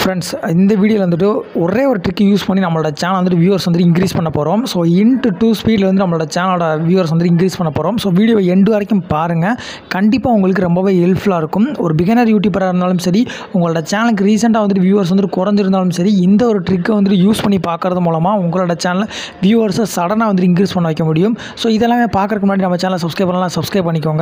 Friends, இந்த வீடியோவில் வந்துட்டு ஒரே ஒரு ட்ரிக்கு யூஸ் பண்ணி நம்மளோட சேனல் வந்துட்டு வியூவர்ஸ் வந்துட்டு இன்க்ரீஸ் பண்ண போகிறோம். ஸோ 2 ஸ்பீடில் வந்து நம்மளோட சேனலோட வியூவர்ஸ் வந்துட்டு இன்க்ரீஸ் பண்ண போகிறோம். ஸோ வீடியோவை எண்டு வரைக்கும் பாருங்கள், கண்டிப்பாக உங்களுக்கு ரொம்பவே ஹெல்ப்ஃபுல்லாக இருக்கும். ஒரு பிகினர் யூடியூபராக இருந்தாலும் சரி, உங்களோட சேனலுக்கு ரீசெண்டாக வந்துட்டு வியூவர்ஸ் வந்துட்டு குறைஞ்சிருந்தாலும் சரி, இந்த ஒரு ட்ரிக்கை வந்துட்டு யூஸ் பண்ணி பார்க்குறது மூலமாக உங்களோட சேனலில் வியூவர்ஸை சடனாக வந்துட்டு இன்க்ரீஸ் பண்ண வைக்க முடியும். ஸோ இதெல்லாமே பார்க்குறதுக்கு முன்னாடி நம்ம சேனலை சப்ஸ்கிரைப் பண்ணலாம், சப்ஸ்கிரைப் பண்ணிக்கோங்க.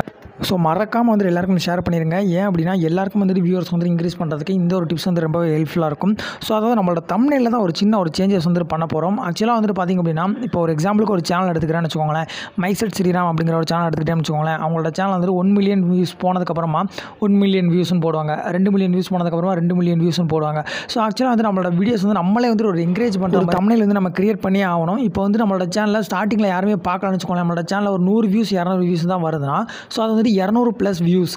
ஸோ மறக்காமல் வந்து எல்லாருக்கும் ஷேர் பண்ணிடுங்க. ஏன் அப்படின்னா எல்லாருக்கும் வந்துட்டு வியூவர்ஸ் வந்து இன்க்ரீஸ் பண்ணுறதுக்கு இந்த ஒரு டிப்ஸ் வந்து ரொம்பவே ஹெல்ப்ஃபுல்லாக இருக்கும். ஸோ அதாவது நம்மளோட தம்ப்நெயிலில் தான் ஒரு சின்ன சேஞ்சஸ் வந்துட்டு பண்ண போகிறோம். ஆக்சுவலாக வந்துட்டு பார்த்திங்க அப்படின்னா, இப்போ ஒரு எக்ஸாம்பிளுக்கு ஒரு சேனல் எடுத்துக்கிறேன்னு வச்சுக்கோங்களேன், மைசெட் ஸ்ரீராம் அப்படிங்கிற ஒரு சேனல் எடுத்துக்கிட்டேன்னு வச்சுக்கோங்களேன். அவங்களோட சேனல் வந்துட்டு 1 மில்லியன் வியூஸ் போனதுக்கப்புறமா 1 மில்லியன் வியூஸ்னு போடுவாங்க, 2 மில்லியன் வியூஸ் போனதுக்கப்புறமா 2 மில்லியன் வியூஸ்னு போடுவாங்க. ஸோ ஆக்சுவலாக வந்து நம்மளோட வீடியோஸ் வந்து நம்மளே வந்து ஒரு என்கரேஜ் பண்ணுற தம்ப்நெயில் வந்து நம்ம கிரியேட் பண்ணி ஆகணும். இப்போ வந்து நம்மளோட சேனலில் ஸ்டார்டிங்கில் யாருமே பார்க்கலாம்னு வச்சுக்கோங்களேன், நம்மளோட சேனலில் ஒரு 100 வியூஸ் 200 வியூஸ் தான் வருதுன்னா, ஸோ அது வந்துட்டு 200+ views,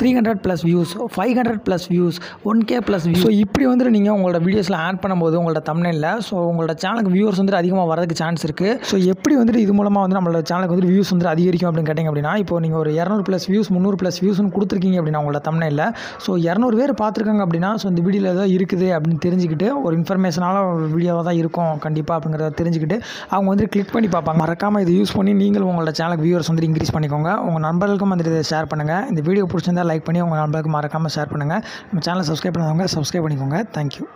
300+ views, 500+ views, 1K+ views, so இப்படி வந்துட்டு நீங்கள் உங்களோட வீடியோஸில் ஆட் பண்ணும்போது உங்களோட தம்ப்நெயிலில் ஸோ உங்களோட சேனலுக்கு வியூவர்ஸ் வந்துட்டு அதிகமாக வரதுக்கு சான்ஸ் இருக்குது. ஸோ எப்படி வந்துட்டு இது மூலமாக வந்து நம்மளோட சேனலுக்கு வந்து வியூஸ் வந்துட்டு அதிகரிக்கும் அப்படின்னு கேட்டிங்க அப்படின்னா, இப்போ நீங்கள் ஒரு 200+ வியூஸ் 300+ வியூஸ்னு கொடுத்துருக்கீங்க அப்படின்னா உங்களோட தம்ப்நெயிலில், ஸோ 200 பேர் பார்த்துருக்காங்க அப்படின்னா, ஸோ இந்த வீடியோவில் ஏதாவது இருக்குது அப்படின்னு தெரிஞ்சுக்கிட்டு, ஒரு இன்ஃபர்மேஷனான வீடியோவாக தான் இருக்கும் கண்டிப்பாக அப்படிங்கிறத தெரிஞ்சுக்கிட்டு அவங்க வந்துட்டு கிளிக் பண்ணி பார்ப்பாங்க. மறக்காமல் இதை யூஸ் பண்ணி நீங்கள் உங்களோட சேனலுக்கு வியூவர்ஸ் வந்துட்டு இன்க்ரீஸ் பண்ணிக்கோங்க. உங்கள் நண்பர்களுக்கும் வந்துட்டு இதை ஷேர் பண்ணுங்கள். இந்த வீடியோ பிடிச்சிருந்தால் லைக் பண்ணி உங்கள் நண்பர்களுக்கு மறக்காமல் ஷேர் பண்ணுங்கள். நம்ம சேனலை சப்ஸ்கிரைப் பண்ணாதவங்க சப்ஸ்கிரைப் பண்ணிக்கோங்க. தேங்க்யூ.